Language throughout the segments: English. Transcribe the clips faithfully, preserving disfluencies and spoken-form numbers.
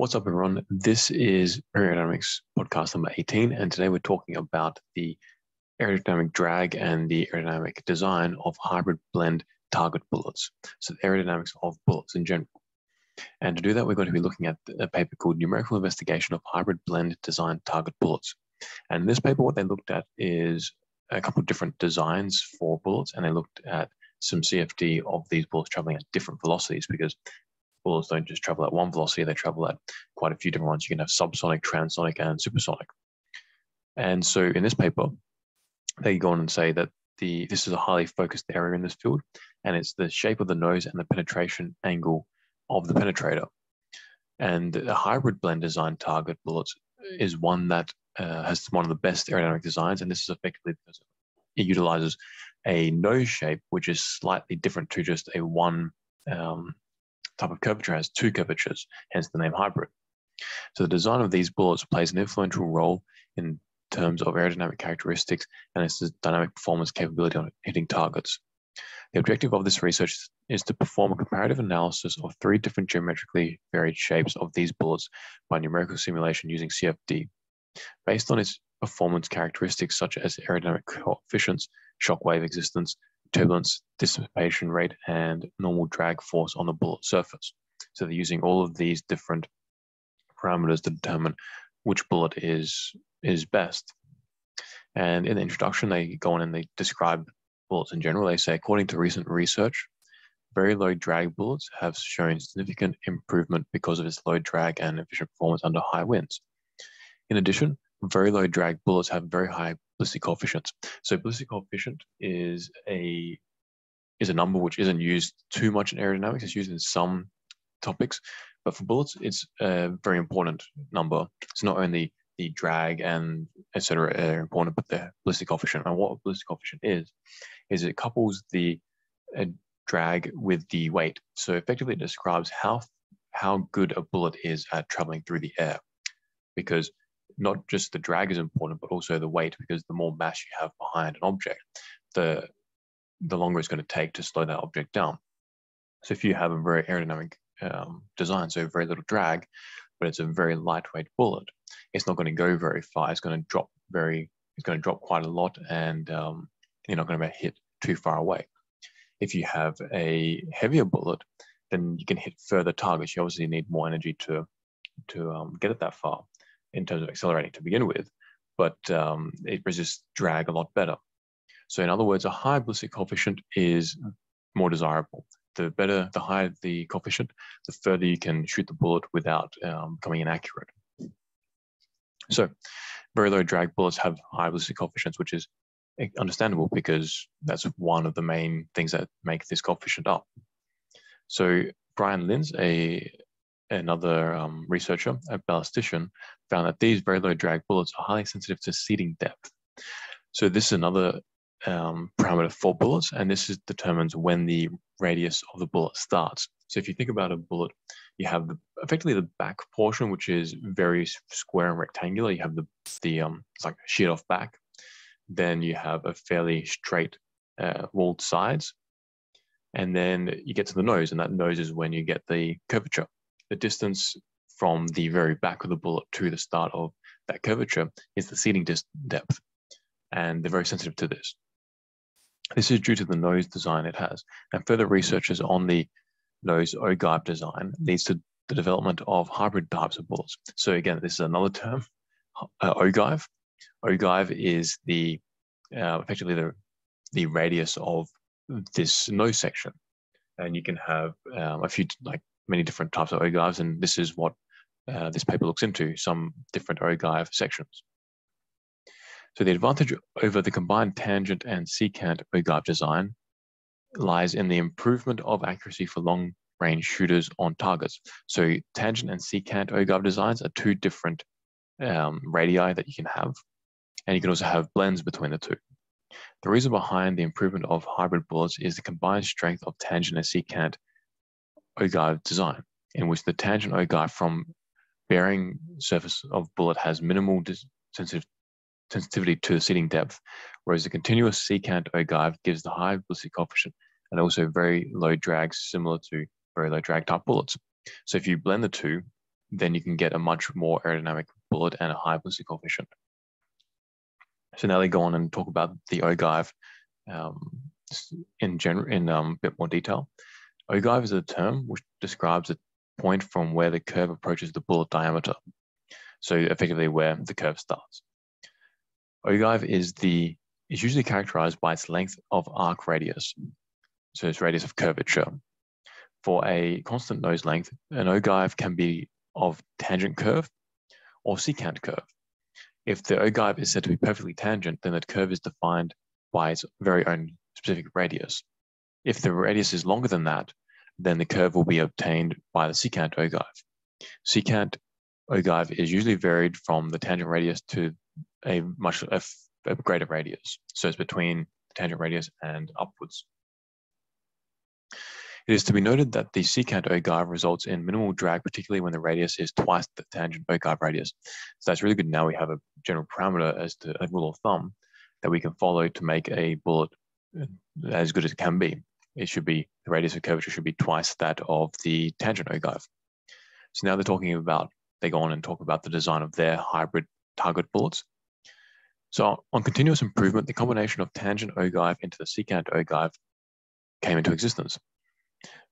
What's up, everyone? This is Aerodynamics podcast number eighteen, and today we're talking about the aerodynamic drag and the aerodynamic design of hybrid blend target bullets. So the aerodynamics of bullets in general. And to do that, we're going to be looking at a paper called Numerical Investigation of Hybrid Blend Design Target Bullets. And in this paper, what they looked at is a couple of different designs for bullets, and they looked at some C F D of these bullets traveling at different velocities, because bullets don't just travel at one velocity, they travel at quite a few different ones. You can have subsonic, transonic, and supersonic. And so in this paper, they go on and say that the this is a highly focused area in this field, and it's the shape of the nose and the penetration angle of the penetrator. And a hybrid blend design target bullets is one that uh, has one of the best aerodynamic designs, and this is effectively because it utilizes a nose shape, which is slightly different to just a one, um, type of curvature. Has two curvatures, hence the name hybrid. So the design of these bullets plays an influential role in terms of aerodynamic characteristics and its dynamic performance capability on hitting targets. The objective of this research is to perform a comparative analysis of three different geometrically varied shapes of these bullets by numerical simulation using C F D. Based on its performance characteristics such as aerodynamic coefficients, shock wave existence, turbulence, dissipation rate, and normal drag force on the bullet surface. So they're using all of these different parameters to determine which bullet is, is best. And in the introduction, they go on and they describe bullets in general. They say, according to recent research, very low drag bullets have shown significant improvement because of its low drag and efficient performance under high winds. In addition, very low drag bullets have very high ballistic coefficients. So ballistic coefficient is a is a number which isn't used too much in aerodynamics. It's used in some topics, but for bullets, it's a very important number. It's not only the drag and et cetera are important, but the ballistic coefficient. And what a ballistic coefficient is, is it couples the uh, drag with the weight. So effectively it describes how, how good a bullet is at traveling through the air, because not just the drag is important, but also the weight, because the more mass you have behind an object, the the longer it's going to take to slow that object down. So if you have a very aerodynamic um, design, so very little drag, but it's a very lightweight bullet, it's not going to go very far. It's going to drop very, it's going to drop quite a lot, and um, you're not going to hit too far away. If you have a heavier bullet, then you can hit further targets. You obviously need more energy to to um, get it that far, in terms of accelerating to begin with, but um, it resists drag a lot better. So in other words, a high ballistic coefficient is more desirable. The better, the higher the coefficient, the further you can shoot the bullet without um, becoming inaccurate. So very low drag bullets have high ballistic coefficients, which is understandable because that's one of the main things that make this coefficient up. So Brian Linz, a Another um, researcher, a ballistician, found that these very low drag bullets are highly sensitive to seating depth. So this is another um, parameter for bullets, and this is, determines when the radius of the bullet starts. So if you think about a bullet, you have the, effectively the back portion, which is very square and rectangular. You have the, the um, it's like sheared off back. Then you have a fairly straight uh, walled sides. And then you get to the nose, and that nose is when you get the curvature. The distance from the very back of the bullet to the start of that curvature is the seating depth, and they're very sensitive to this. This is due to the nose design it has, and further researchers on the nose O-guide design leads to the development of hybrid types of bullets. So again, this is another term, uh, O-guide. O-guide is the uh, effectively the, the radius of this nose section, and you can have um, a few like many different types of ogives, and this is what uh, this paper looks into, some different ogive sections. So the advantage over the combined tangent and secant ogive design lies in the improvement of accuracy for long range shooters on targets. So tangent and secant ogive designs are two different um, radii that you can have, and you can also have blends between the two. The reason behind the improvement of hybrid bullets is the combined strength of tangent and secant ogive design, in which the tangent ogive from bearing surface of bullet has minimal sensitive sensitivity to the seating depth, whereas the continuous secant ogive gives the high ballistic coefficient and also very low drag, similar to very low drag type bullets. So if you blend the two, then you can get a much more aerodynamic bullet and a high ballistic coefficient. So now they go on and talk about the ogive um, in general, in um, a bit more detail. Ogive is a term which describes a point from where the curve approaches the bullet diameter. So effectively where the curve starts. Ogive is the is usually characterized by its length of arc radius. So its radius of curvature. For a constant nose length, an ogive can be of tangent curve or secant curve. If the ogive is said to be perfectly tangent, then that curve is defined by its very own specific radius. If the radius is longer than that, then the curve will be obtained by the secant ogive. Secant ogive is usually varied from the tangent radius to a much a, a greater radius. So it's between the tangent radius and upwards. It is to be noted that the secant ogive results in minimal drag, particularly when the radius is twice the tangent ogive radius. So that's really good. Now we have a general parameter as to a rule of thumb that we can follow to make a bullet as good as it can be. It should be, the radius of curvature should be twice that of the tangent ogive. So now they're talking about, they go on and talk about the design of their hybrid target bullets. So on continuous improvement, the combination of tangent ogive into the secant ogive came into existence,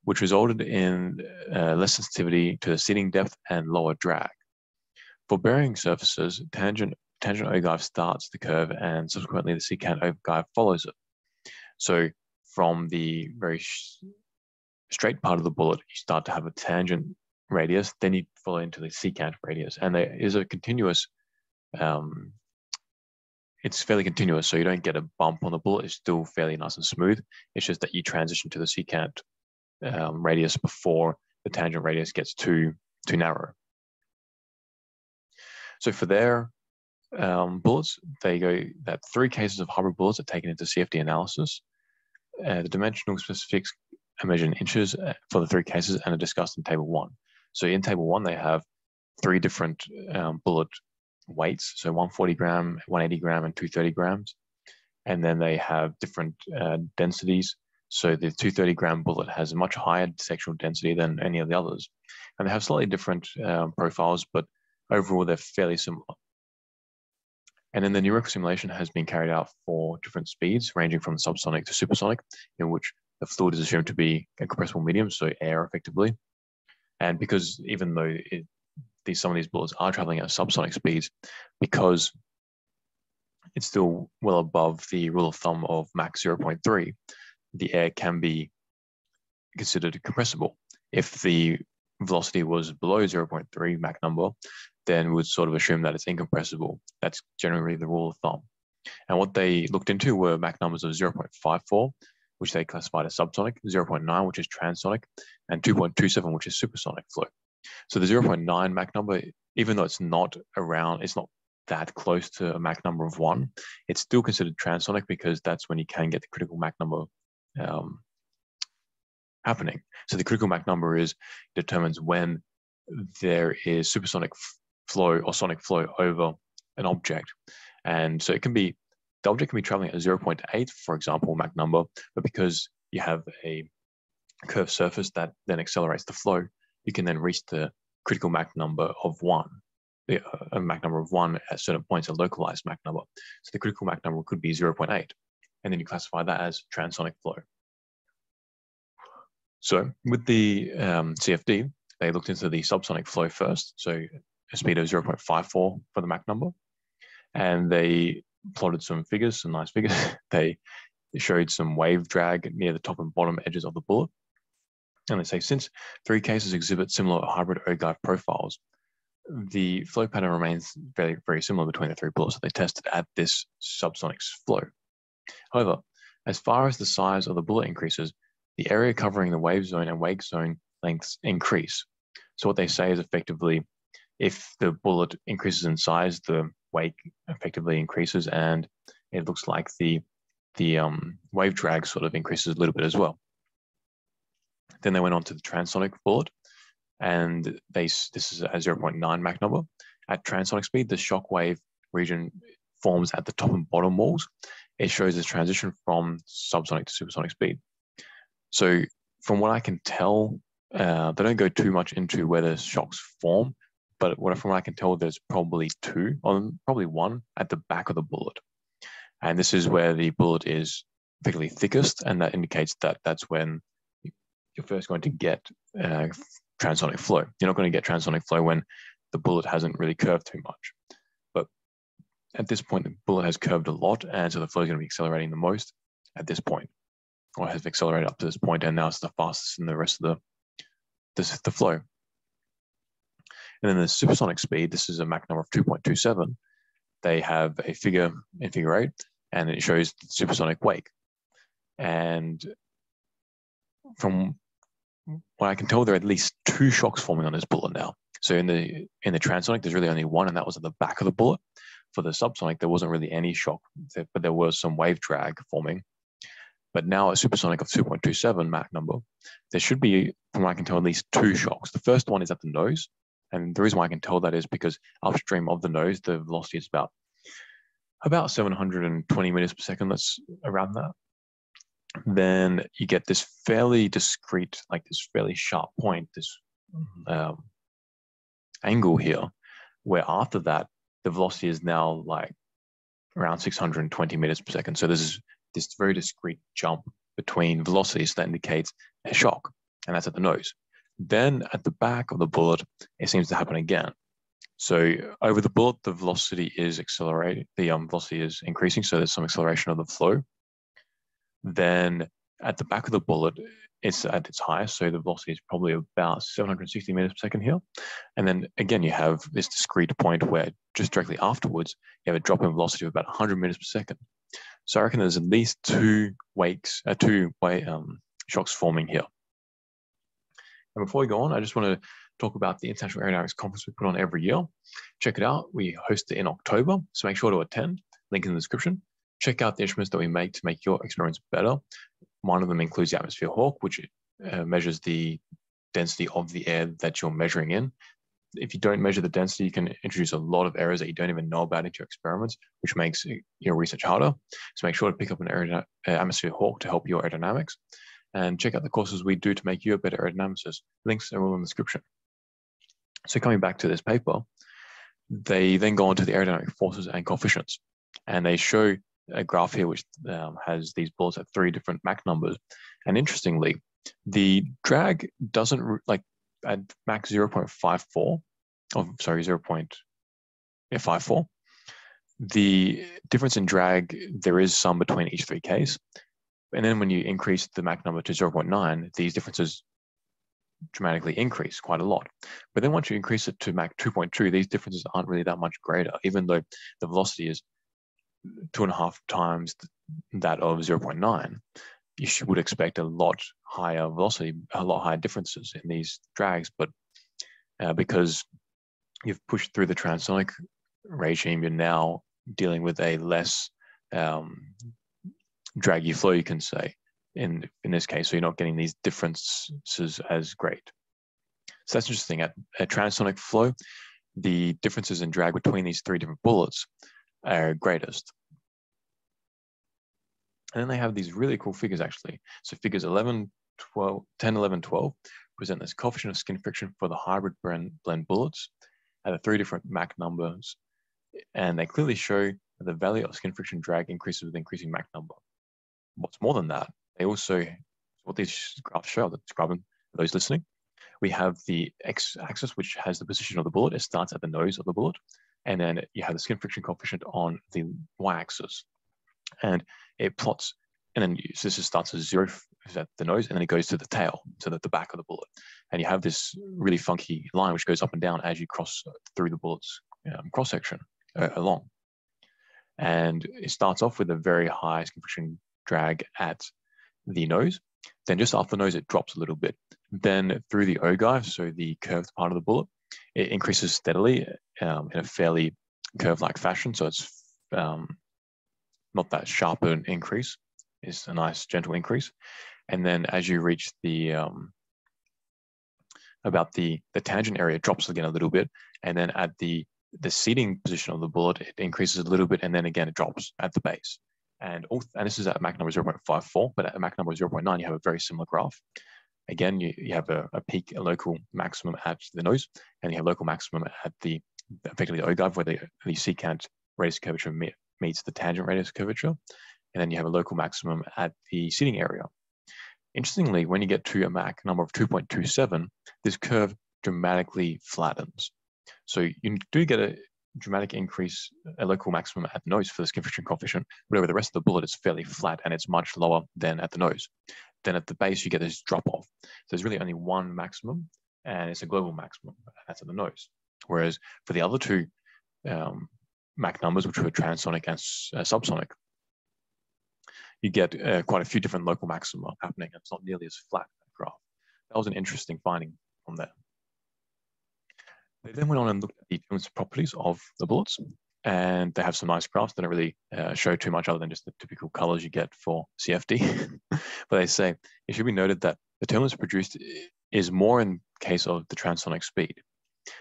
which resulted in uh, less sensitivity to the seating depth and lower drag. For bearing surfaces, tangent, tangent ogive starts the curve and subsequently the secant ogive follows it. So from the very straight part of the bullet, you start to have a tangent radius, then you follow into the secant radius. And there is a continuous, um, it's fairly continuous, so you don't get a bump on the bullet. It's still fairly nice and smooth. It's just that you transition to the secant um, radius before the tangent radius gets too, too narrow. So for their um, bullets, they go that three cases of hybrid bullets are taken into C F D analysis. Uh, the dimensional specifics are measured in inches for the three cases and are discussed in table one. So in table one, they have three different um, bullet weights. So one forty gram, one eighty gram, and two thirty grams. And then they have different uh, densities. So the two thirty gram bullet has a much higher sectional density than any of the others. And they have slightly different um, profiles, but overall they're fairly similar. And then the numerical simulation has been carried out for different speeds, ranging from subsonic to supersonic, in which the fluid is assumed to be a compressible medium, so air effectively. And because even though it, these, some of these bullets are traveling at subsonic speeds, because it's still well above the rule of thumb of max zero point three, the air can be considered compressible. If the velocity was below zero point three Mach number, then we'd sort of assume that it's incompressible. That's generally the rule of thumb. And what they looked into were Mach numbers of zero point five four, which they classified as subsonic, zero point nine, which is transonic, and two point two seven, which is supersonic flow. So the zero point nine Mach number, even though it's not around, it's not that close to a Mach number of one, it's still considered transonic because that's when you can get the critical Mach number um, happening. So the critical Mach number is determines when there is supersonic flow or sonic flow over an object. And so it can be, the object can be traveling at zero point eight, for example, Mach number, but because you have a curved surface that then accelerates the flow, you can then reach the critical Mach number of one, the uh, Mach number of one at certain points, a localized Mach number. So the critical Mach number could be zero point eight, and then you classify that as transonic flow. So with the um, C F D, they looked into the subsonic flow first, so a speed of zero point five four for the Mach number, and they plotted some figures, some nice figures. They showed some wave drag near the top and bottom edges of the bullet, and they say since three cases exhibit similar hybrid ogive profiles, the flow pattern remains very, very similar between the three bullets that they tested at this subsonic flow. However, as far as the size of the bullet increases, the area covering the wave zone and wake zone lengths increase. So what they say is effectively, if the bullet increases in size, the wake effectively increases, and it looks like the, the um, wave drag sort of increases a little bit as well. Then they went on to the transonic bullet, and they, this is a zero point nine Mach number. At transonic speed, the shock wave region forms at the top and bottom walls. It shows this transition from subsonic to supersonic speed. So from what I can tell, uh, they don't go too much into where the shocks form, but what, from what I can tell, there's probably two, or probably one at the back of the bullet. And this is where the bullet is particularly thickest, and that indicates that that's when you're first going to get uh, transonic flow. You're not going to get transonic flow when the bullet hasn't really curved too much. But at this point, the bullet has curved a lot, and so the flow is going to be accelerating the most at this point, or has accelerated up to this point, and now it's the fastest in the rest of the, this, the flow. And then the supersonic speed, this is a Mach number of two point two seven. They have a figure in figure eight, and it shows the supersonic wake. And from what I can tell, there are at least two shocks forming on this bullet now. So in the in the transonic, there's really only one, and that was at the back of the bullet. For the subsonic, there wasn't really any shock, but there was some wave drag forming. But now a supersonic of two point two seven Mach number, there should be, from what I can tell, at least two shocks. The first one is at the nose. And the reason why I can tell that is because upstream of the nose, the velocity is about, about seven hundred twenty meters per second, that's around that. Then you get this fairly discrete, like this fairly sharp point, this um, angle here, where after that, the velocity is now like around six hundred twenty meters per second. So this is this very discrete jump between velocities that indicates a shock, and that's at the nose. Then at the back of the bullet, it seems to happen again. So over the bullet, the velocity is accelerating, the um, velocity is increasing, so there's some acceleration of the flow. Then at the back of the bullet, it's at its highest, so the velocity is probably about seven hundred sixty meters per second here. And then again, you have this discrete point where just directly afterwards, you have a drop in velocity of about one hundred meters per second. So I reckon there's at least two wakes, uh, two um, shocks forming here. And before we go on, I just want to talk about the International Aerodynamics Conference we put on every year. Check it out. We host it in October, so make sure to attend. Link in the description. Check out the instruments that we make to make your experience better. One of them includes the Atmosphere Hawk, which uh, measures the density of the air that you're measuring in. If you don't measure the density, you can introduce a lot of errors that you don't even know about into your experiments, which makes your research harder. So make sure to pick up an aerod- Atmosphere Hawk to help your aerodynamics. And check out the courses we do to make you a better aerodynamicist. Links are all in the description. So coming back to this paper, they then go on to the aerodynamic forces and coefficients. And they show a graph here which um, has these bullets at three different Mach numbers. And interestingly, the drag doesn't, like at Mach zero point five four, oh, sorry, zero point five four, the difference in drag, there is some between each three Ks. And then when you increase the Mach number to zero point nine, these differences dramatically increase quite a lot. But then once you increase it to Mach two point two, these differences aren't really that much greater, even though the velocity is two and a half times that of zero point nine. You would expect a lot higher velocity, a lot higher differences in these drags, but uh, because you've pushed through the transonic regime, you're now dealing with a less um, draggy flow, you can say, in, in this case, so you're not getting these differences as great. So that's interesting. At a transonic flow, the differences in drag between these three different bullets are greatest. And then they have these really cool figures, actually. So figures eleven, twelve, ten, eleven, twelve present this coefficient of skin friction for the hybrid blend bullets at the three different Mach numbers. And they clearly show that the value of skin friction drag increases with increasing Mach number. What's more than that, they also, what these graphs show, I'll describe them for those listening. We have the x-axis, which has the position of the bullet. It starts at the nose of the bullet. And then you have the skin friction coefficient on the y-axis. And it plots, and then you, so this starts at zero at the nose, and then it goes to the tail, so that the back of the bullet. And you have this really funky line which goes up and down as you cross through the bullet's um, cross-section uh, along. And it starts off with a very high skin friction drag at the nose. Then just after the nose, it drops a little bit. Then through the ogive, so the curved part of the bullet, it increases steadily um, in a fairly curve-like fashion. So it's um, not that sharp an increase. It's a nice gentle increase. And then as you reach the, um, about the, the tangent area, it drops again a little bit. And then at the, the seating position of the bullet, it increases a little bit. And then again, it drops at the base. And, all, and this is at Mach number zero point five four, but at Mach number zero point nine, you have a very similar graph. Again, you, you have a, a peak, a local maximum at the nose, and you have local maximum at the, effectively the O-gov, where the, the secant radius curvature me meets the tangent radius curvature. And then you have a local maximum at the seating area. Interestingly, when you get to a Mach number of two point two seven, this curve dramatically flattens. So you do get a dramatic increase, a local maximum at the nose for this constriction coefficient, but over the rest of the bullet, it's fairly flat and it's much lower than at the nose. Then at the base, you get this drop off. So there's really only one maximum, and it's a global maximum, that's at the nose. Whereas for the other two um, Mach numbers, which were transonic and uh, subsonic, you get uh, quite a few different local maxima happening, and it's not nearly as flat in the graph. That was an interesting finding from there. They then went on and looked at the turbulence properties of the bullets, and they have some nice graphs that don't really uh, show too much other than just the typical colors you get for C F D. But they say it should be noted that the turbulence produced is more in case of the transonic speed.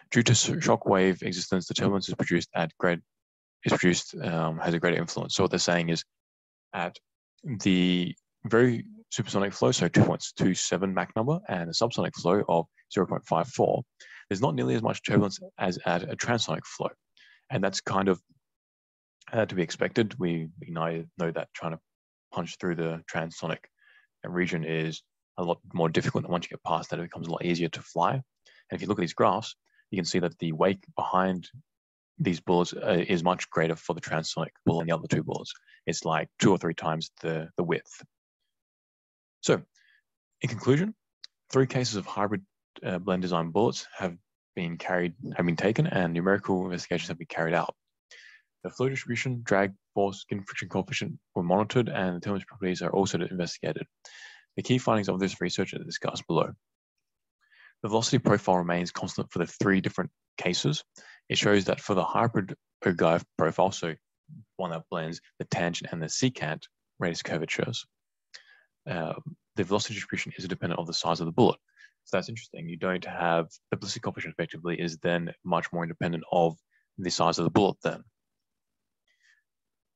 Due to shock wave existence, the turbulence is produced at great is produced um, has a greater influence. So what they're saying is at the very supersonic flow, so two point two seven Mach number, and a subsonic flow of zero point five four, there's not nearly as much turbulence as at a transonic flow. And that's kind of uh, to be expected. We, we know, know that trying to punch through the transonic region is a lot more difficult. And once you get past that, it becomes a lot easier to fly. And if you look at these graphs, you can see that the wake behind these bullets uh, is much greater for the transonic bullet than the other two bullets. It's like two or three times the, the width. So in conclusion, three cases of hybrid uh, blend design bullets have been carried, have been taken, and numerical investigations have been carried out. The flow distribution, drag, force, skin friction coefficient were monitored, and the turbulence properties are also investigated. The key findings of this research are discussed below. The velocity profile remains constant for the three different cases. It shows that for the hybrid O-gov profile, so one that blends the tangent and the secant radius curvatures, uh, the velocity distribution is dependent on the size of the bullet. So that's interesting. You don't have, the ballistic coefficient effectively is then much more independent of the size of the bullet then.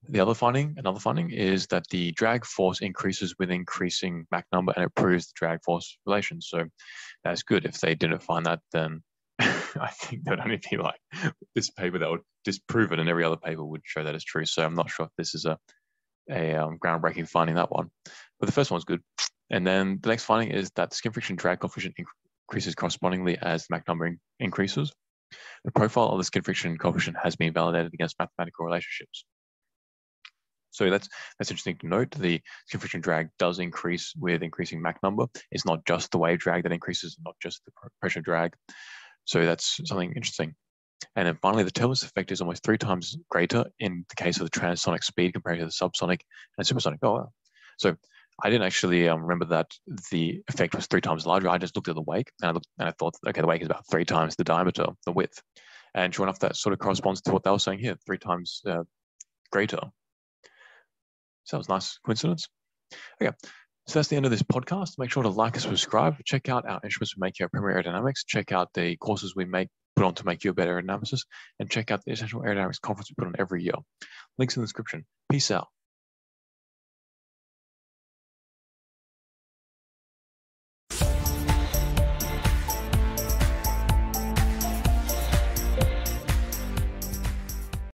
The other finding, another finding is that the drag force increases with increasing Mach number, and it proves the drag force relation. So that's good. If they didn't find that, then I think there'd only be like this paper that would disprove it, and every other paper would show that it's true. So I'm not sure if this is a, a um, groundbreaking finding, that one. But the first one's good. And then the next finding is that the skin friction drag coefficient increases correspondingly as the Mach number in increases. The profile of the skin friction coefficient has been validated against mathematical relationships. So that's that's interesting to note. The skin friction drag does increase with increasing Mach number. It's not just the wave drag that increases, not just the pressure drag. So that's something interesting. And then finally, the turbulence effect is almost three times greater in the case of the transonic speed compared to the subsonic and supersonic. Oh, wow. So I didn't actually um, remember that the effect was three times larger. I just looked at the wake, and I looked and I thought, okay, the wake is about three times the diameter, the width. And sure enough, that sort of corresponds to what they were saying here, three times uh, greater. So that was a nice coincidence. Okay, so that's the end of this podcast. Make sure to like and subscribe. Check out our instruments we make here at Premier Aerodynamics. Check out the courses we make put on to make you a better aerodynamicist. And check out the International Aerodynamics Conference we put on every year. Links in the description. Peace out.